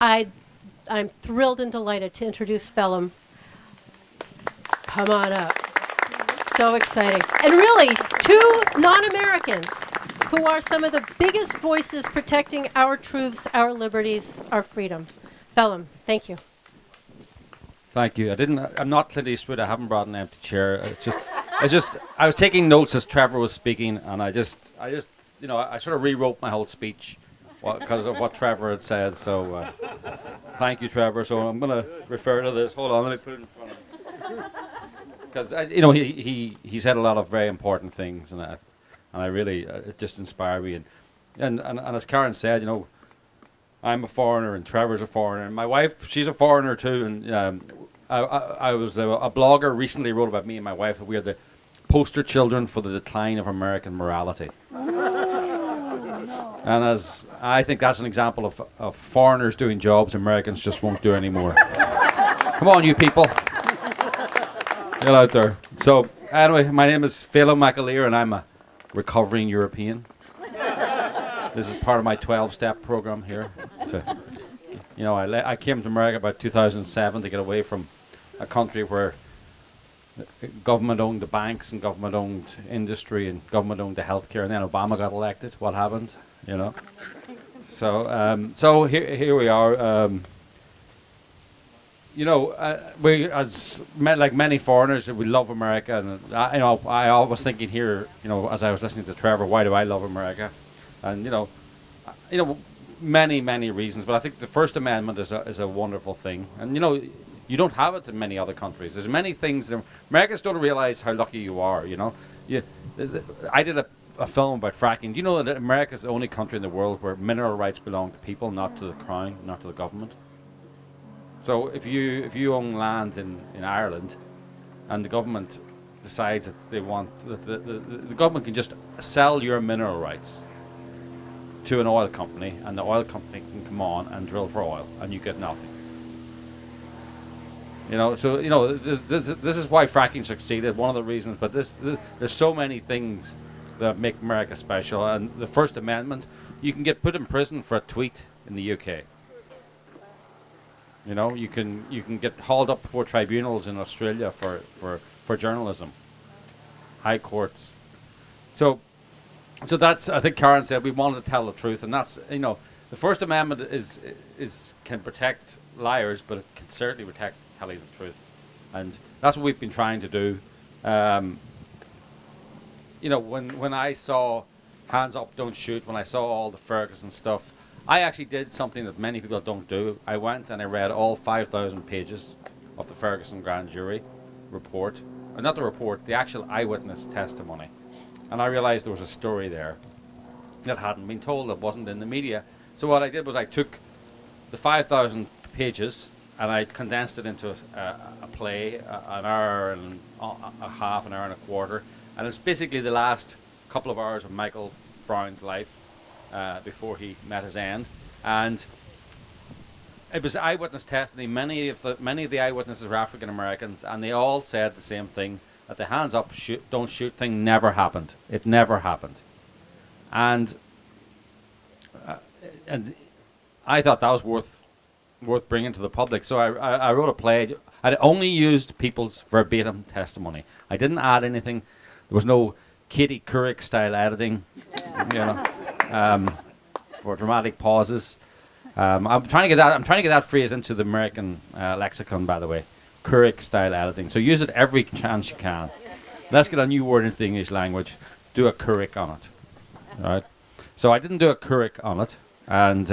I'm thrilled and delighted to introduce Phelim. Come on up. So exciting. And really, two non-Americans who are some of the biggest voices protecting our truths, our liberties, our freedom. Phelim, thank you. Thank you. I'm not Clint Eastwood. I haven't brought an empty chair. I was taking notes as Trevor was speaking, and I sort of rewrote my whole speech because of what Trevor had said. So thank you, Trevor. So I'm going to refer to this. Hold on, let me put it in front of me. Because, he said a lot of very important things, and I really, it just inspired me. And as Karen said, I'm a foreigner and Trevor's a foreigner. And my wife, she's a foreigner too. And I was a blogger recently wrote about me and my wife that we are the poster children for the decline of American morality. And as I think that's an example of foreigners doing jobs Americans just won't do anymore. Come on, you people. Get out there. So anyway, my name is Phelim McAleer and I'm a recovering European. This is part of my 12-step program here. I came to America about 2007 to get away from a country where government owned the banks and government owned industry and government owned the healthcare, and then Obama got elected. What happened? So here we are. We as like many foreigners, we love America, and I was thinking here, as I was listening to Trevor, why do I love America? And many reasons, but I think the First Amendment is a wonderful thing, and you don't have it in many other countries. There's many things that Americans don't realize how lucky you are. I did a film about fracking. Do you know that America is the only country in the world where mineral rights belong to people, not to the crown, not to the government? So if you own land in Ireland, and the government decides that they want the government can just sell your mineral rights to an oil company, and the oil company can come on and drill for oil, and you get nothing. This is why fracking succeeded. One of the reasons, but there's so many things that make America special. And the First Amendment, you can get put in prison for a tweet in the UK. You can get hauled up before tribunals in Australia for journalism, high courts. So that's, I think Karen said, we wanted to tell the truth, and that's, the First Amendment can protect liars, but it can certainly protect telling the truth, and that's what we've been trying to do. When I saw Hands Up, Don't Shoot, when I saw all the Ferguson stuff, I actually did something that many people don't do. I went and I read all 5,000 pages of the Ferguson grand jury report. Not the report, the actual eyewitness testimony. And I realized there was a story there that hadn't been told, that wasn't in the media. So what I did was I took the 5,000 pages and I condensed it into a play, an hour and a half, an hour and a quarter. And it's basically the last couple of hours of Michael Brown's life. Before he met his end, and it was eyewitness testimony. Many of the eyewitnesses were African Americans, and they all said the same thing: that the hands up, shoot, don't shoot thing never happened. It never happened, and I thought that was worth bringing to the public. So I wrote a play. I only used people's verbatim testimony. I didn't add anything. There was no Katie Couric style editing, for dramatic pauses. I'm trying to get that phrase into the American lexicon, by the way. Couric style editing. So use it every chance you can. Let's get a new word into the English language. Do a Couric on it. All right. So I didn't do a Couric on it, and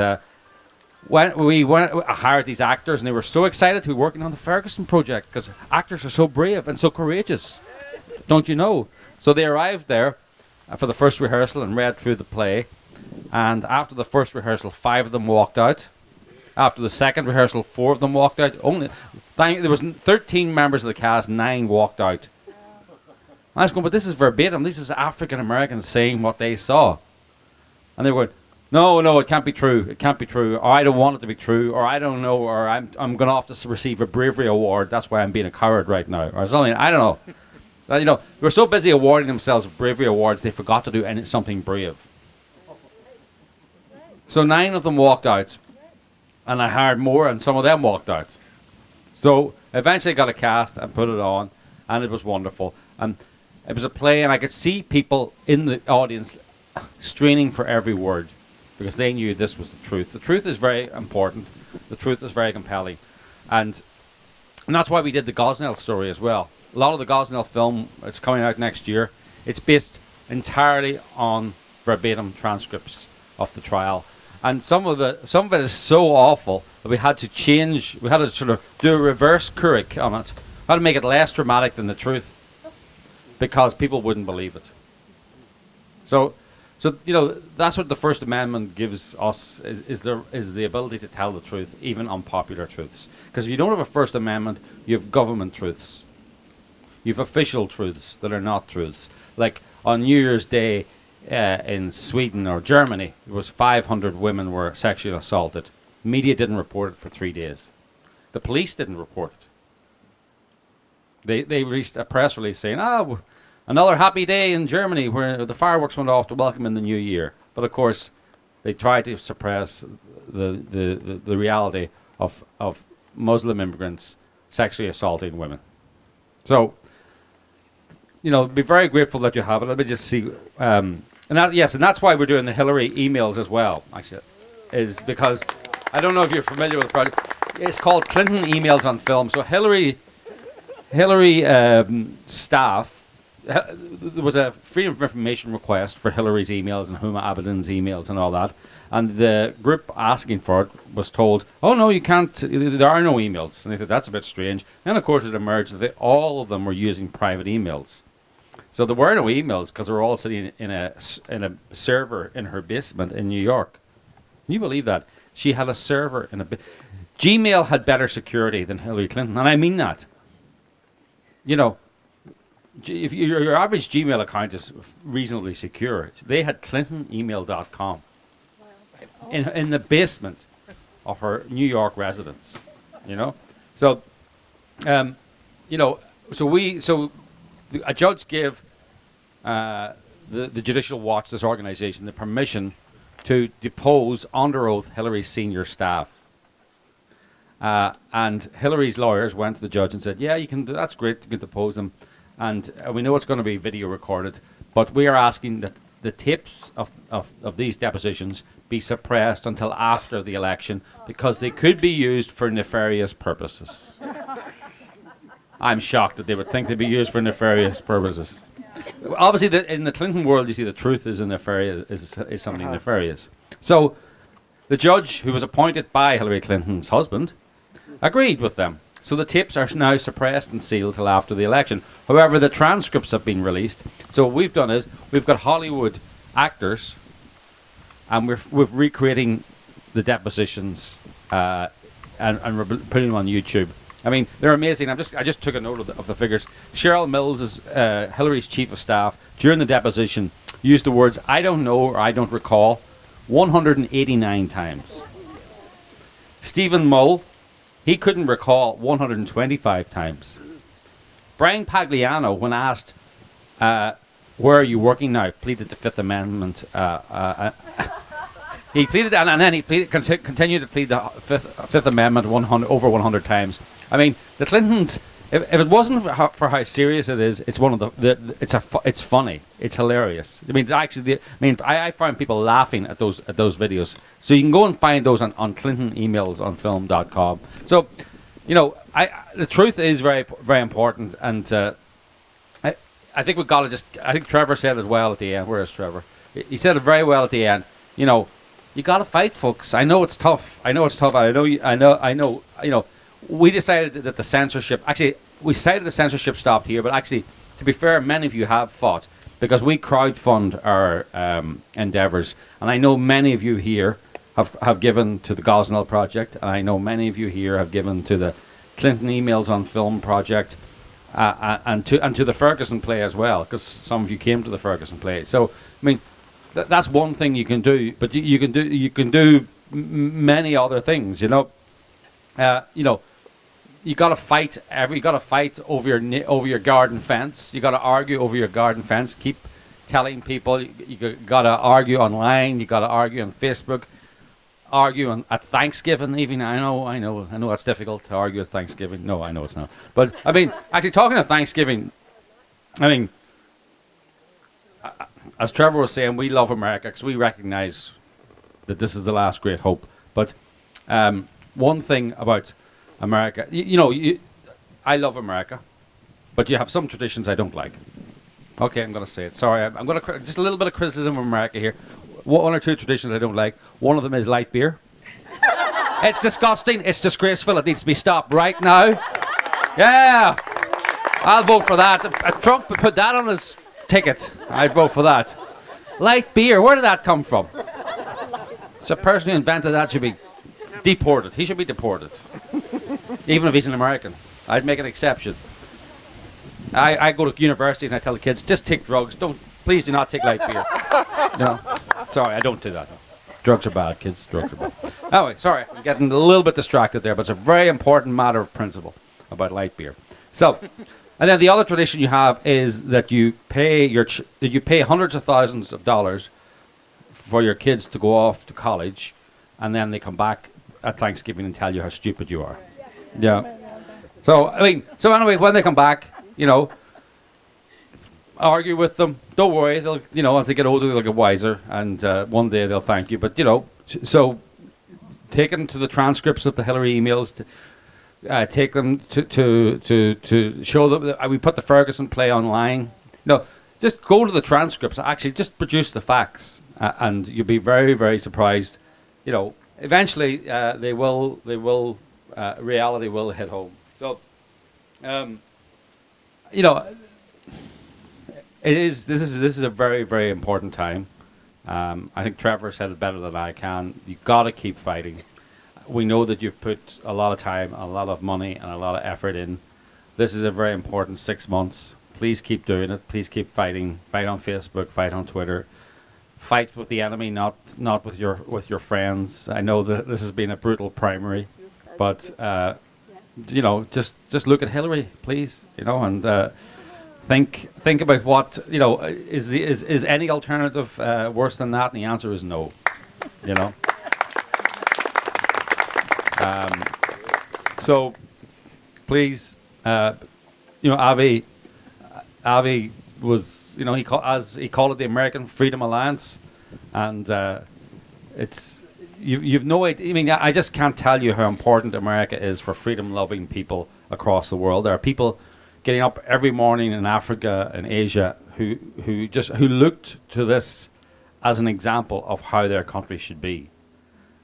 I hired these actors, and they were so excited to be working on the Ferguson project because actors are so brave and so courageous, don't you know? So they arrived there for the first rehearsal and read through the play, and after the first rehearsal 5 of them walked out. After the second rehearsal 4 of them walked out. There was 13 members of the cast, 9 walked out. And I was going, but this is verbatim, this is African Americans saying what they saw. And they were going, no, it can't be true, it can't be true, or I don't want it to be true, or I don't know, or I'm going to have to receive a bravery award, that's why I'm being a coward right now, or something, I don't know. They were so busy awarding themselves bravery awards, they forgot to do something brave. So 9 of them walked out. and I hired more, and some of them walked out. So eventually I got a cast and put it on, and it was wonderful. And it was a play, and I could see people in the audience straining for every word because they knew this was the truth. The truth is very important. The truth is very compelling. And that's why we did the Gosnell story as well. A lot of the Gosnell film, it's coming out next year, it's based entirely on verbatim transcripts of the trial. And some of it is so awful that we had to change, we had to sort of do a reverse Couric on it. We had to make it less dramatic than the truth because people wouldn't believe it. So you know, that's what the First Amendment gives us, is the ability to tell the truth, even unpopular truths. Because if you don't have a First Amendment, you have government truths. You have official truths that are not truths. Like on New Year's Day in Sweden or Germany, it was 500 women were sexually assaulted. Media didn't report it for 3 days. The police didn't report it. They released a press release saying, "Ah, another happy day in Germany where the fireworks went off to welcome in the new year." But of course, they tried to suppress the reality of Muslim immigrants sexually assaulting women. So, you know, be very grateful that you have it. Let me just see. And that's why we're doing the Hillary emails as well, actually, is because I don't know if you're familiar with the project. It's called Clinton Emails on Film. So Hillary staff, there was a Freedom of Information request for Hillary's emails and Huma Abedin's emails and all that, and the group asking for it was told, "Oh no, you can't, there are no emails." And they thought, that's a bit strange. Then of course it emerged that all of them were using private emails. So there were no emails because they were all sitting in a server in her basement in New York. Can you believe that? She had a server in a Gmail had better security than Hillary Clinton, and I mean that. You know, if your average Gmail account is reasonably secure, they had ClintonEmail.com in the basement of her New York residence, you know. So, you know, a judge gave the Judicial Watch, this organization, the permission to depose under oath Hillary's senior staff. And Hillary's lawyers went to the judge and said, "Yeah, you can. That's great. You can depose them. And we know it's going to be video recorded, but we are asking that the tapes of these depositions be suppressed until after the election because they could be used for nefarious purposes." I'm shocked that they would think they'd be used for nefarious purposes. Obviously, in the Clinton world, you see the truth is something nefarious. So the judge, who was appointed by Hillary Clinton's husband, agreed with them. So the tapes are now suppressed and sealed till after the election. However, the transcripts have been released. So what we've done is we've got Hollywood actors, and we're recreating the depositions and we're putting them on YouTube. I mean, they're amazing. I just took a note of the figures. Cheryl Mills, is Hillary's chief of staff, during the deposition used the words "I don't know" or "I don't recall" 189 times. Stephen Mull, he couldn't recall 125 times. Brian Pagliano, when asked, "Where are you working now?" pleaded the Fifth Amendment. He pleaded, and then continued to plead the Fifth Amendment over 100 times. I mean, the Clintons. If it wasn't for how serious it is, it's one of it's funny, it's hilarious. I mean, I find people laughing at those videos. So you can go and find those on ClintonEmailsOnFilm.com. So, you know, the truth is very, very important, and I think we've got to just. I think Trevor said it well at the end. Where is Trevor? He said it very well at the end. You know, you got to fight, folks. I know it's tough. I know. You know. We decided that the censorship, actually, we decided the censorship stopped here, but actually, to be fair, many of you have fought because we crowdfund our endeavours. And I know many of you here have given to the Gosnell Project, and I know many of you here have given to the Clinton Emails on Film Project and to the Ferguson play as well, because some of you came to the Ferguson play. So, I mean, that's one thing you can do, but you can do many other things, you know. You know, you got to fight over your garden fence. You got to argue over your garden fence. Keep telling people. You got to argue online. You got to argue on Facebook. arguing at Thanksgiving evening. I know that's difficult to argue at Thanksgiving. No, I know it's not. But I mean, actually talking of Thanksgiving, I mean, as Trevor was saying, we love America because we recognize that this is the last great hope. But one thing about America, I love America, but you have some traditions I don't like. Okay, I'm going to say it. Sorry, I'm going to just a little bit of criticism of America here. One or two traditions I don't like. One of them is light beer. It's disgusting. It's disgraceful. It needs to be stopped right now. Yeah, I'll vote for that. If Trump put that on his ticket, I'd vote for that. Light beer. Where did that come from? The person who invented that should be deported. He should be deported, even if he's an American. I'd make an exception. I go to universities and I tell the kids, just take drugs. Don't, please do not take light beer. No, sorry, I don't do that. Drugs are bad, kids. Drugs are bad. Anyway, sorry, I'm getting a little bit distracted there, but it's a very important matter of principle about light beer. So, and then the other tradition you have is that you pay hundreds of thousands of dollars for your kids to go off to college, and then they come back at Thanksgiving and tell you how stupid you are. Yeah. So I mean, so anyway, when they come back, argue with them. Don't worry, they'll, as they get older, they'll get wiser, and one day they'll thank you. But so take them to the transcripts of the Hillary emails. Take them to show them that we put the Ferguson play online. No, just go to the transcripts. Actually, just produce the facts, and you'll be very, very surprised. Eventually reality will hit home. So, this is a very, very important time. I think Trevor said it better than I can. You've got to keep fighting. We know that you've put a lot of time, a lot of money, and a lot of effort in. This is a very important 6 months. Please keep doing it. Please keep fighting. Fight on Facebook. Fight on Twitter. Fight with the enemy, not with your friends. I know that this has been a brutal primary, but just look at Hillary, please. And think about what is any alternative worse than that? And the answer is no. So please, Avi was, he called it the American Freedom Alliance, and it's you've no idea. I mean, I just can't tell you how important America is for freedom-loving people across the world. There are people getting up every morning in Africa and Asia who looked to this as an example of how their country should be.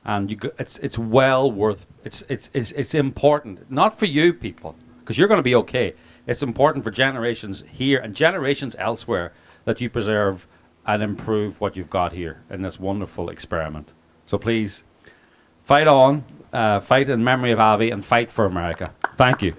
And it's well worth, it's important, not for you people, because you're going to be okay. It's important for generations here and generations elsewhere that you preserve and improve what you've got here in this wonderful experiment. So please, fight on, fight in memory of Avi, and fight for America. Thank you.